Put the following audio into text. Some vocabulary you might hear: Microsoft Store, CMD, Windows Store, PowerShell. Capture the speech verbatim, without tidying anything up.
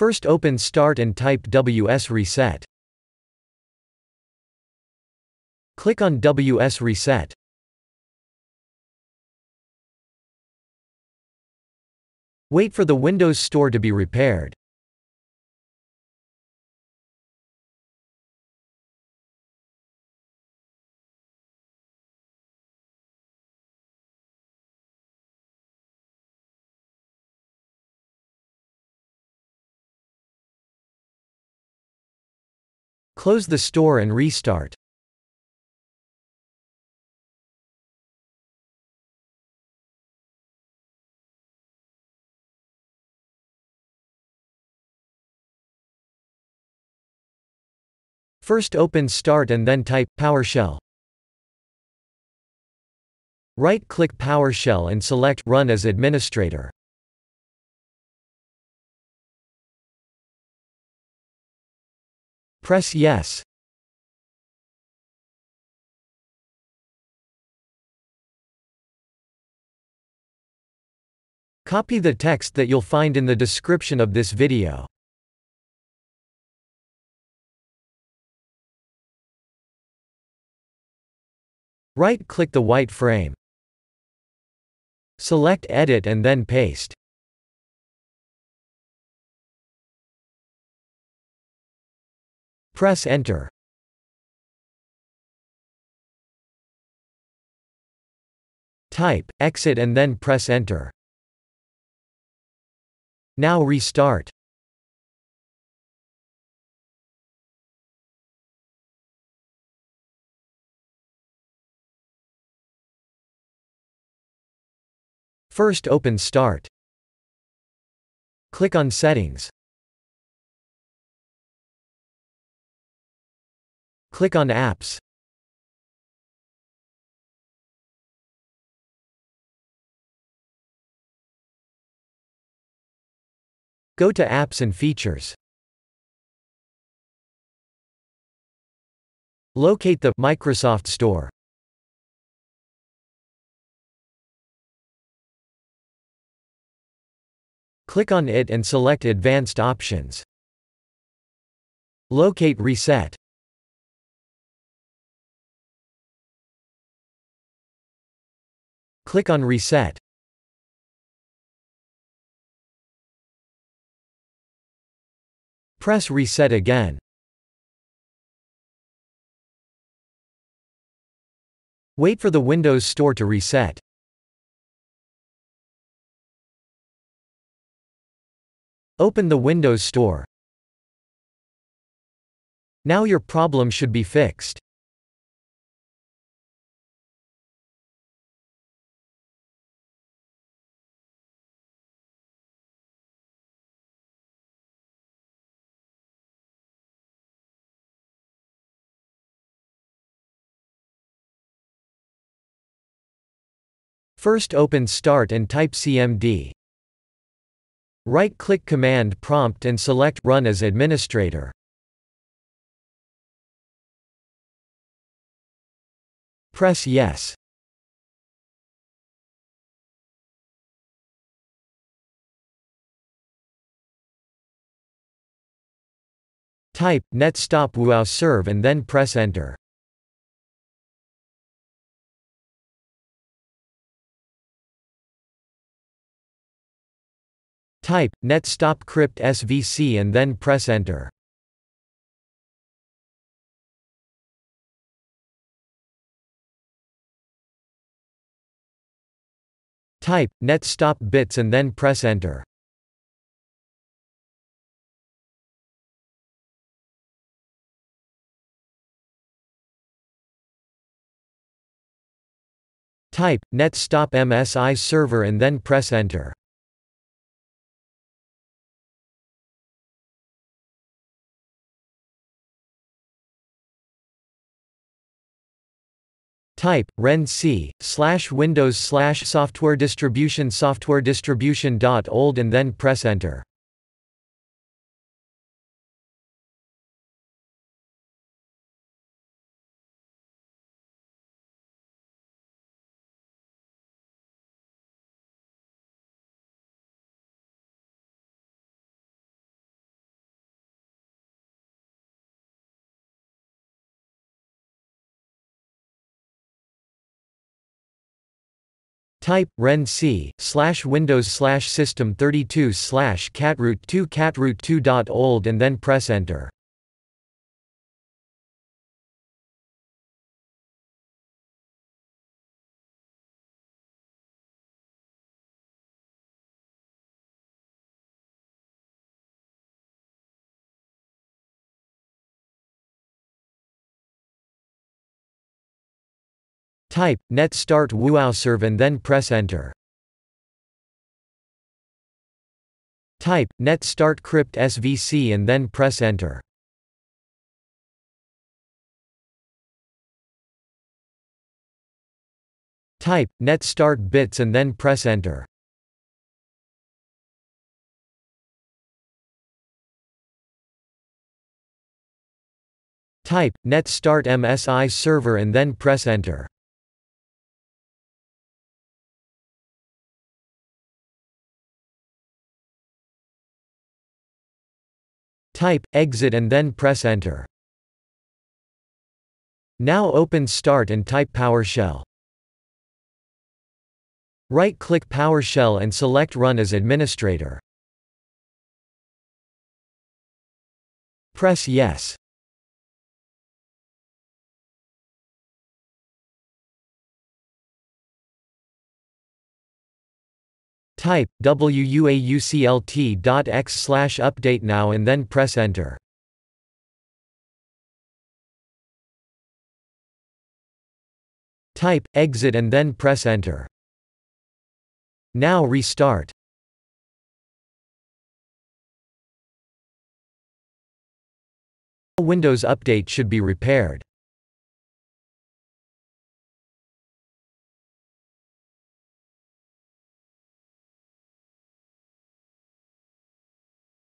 First open Start and type W S Reset. Click on W S Reset. Wait for the Windows Store to be repaired. Close the store and restart. First open Start and then type PowerShell. Right-click PowerShell and select Run as Administrator. Press Yes. Copy the text that you'll find in the description of this video. Right-click the white frame. Select Edit and then Paste. Press Enter. Type Exit and then press Enter. Now restart. First open Start. Click on Settings. Click on Apps. Go to Apps and Features. Locate the Microsoft Store. Click on it and select Advanced Options. Locate Reset. Click on Reset. Press Reset again. Wait for the Windows Store to reset. Open the Windows Store. Now your problem should be fixed. First open Start and type C M D. Right-click Command Prompt and select Run as Administrator. Press Yes. Type netstop wow serve and then press Enter. Type netstop crypt svc and then press Enter. Type netstop bits and then press Enter. Type netstop msi server and then press Enter. Type renc slash windows slash software distribution software distribution dot old and then press Enter. Type, ren c, slash windows slash system thirty-two slash catroot two catroot two dot old and then press enter. Type, net start wowserv and then press enter. Type, net start crypt svc and then press enter. Type, net start bits and then press enter. Type, net start msi server and then press enter. Type, exit and then press enter. Now open Start and type PowerShell. Right-click PowerShell and select Run as Administrator. Press Yes. Type, wuauclt.x slash update now and then press enter. Type, exit and then press enter. Now restart. Windows update should be repaired.